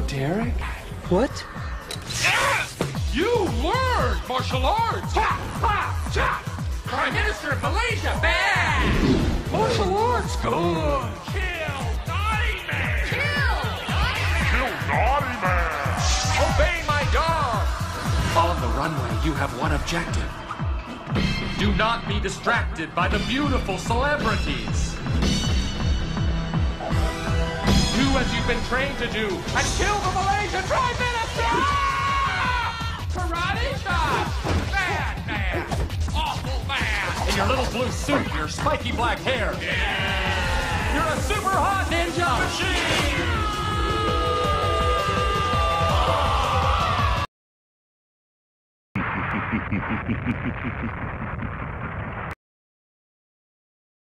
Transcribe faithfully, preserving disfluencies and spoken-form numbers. Whoa, Derek. What? Yeah! You learned martial arts! Ha! Ha! Cha! Prime Minister of Malaysia, bad! Martial arts, good! Kill Naughty Man! Kill Naughty Man! Kill Naughty Man! Obey my dog! On the runway, you have one objective. Do not be distracted by the beautiful celebrities. Do as you've been trained to do and kill the Malaysian Prime Minister! Karate shot! Bad man! Awful man! In your little blue suit, your spiky black hair. Yeah! You're a super hot ninja machine!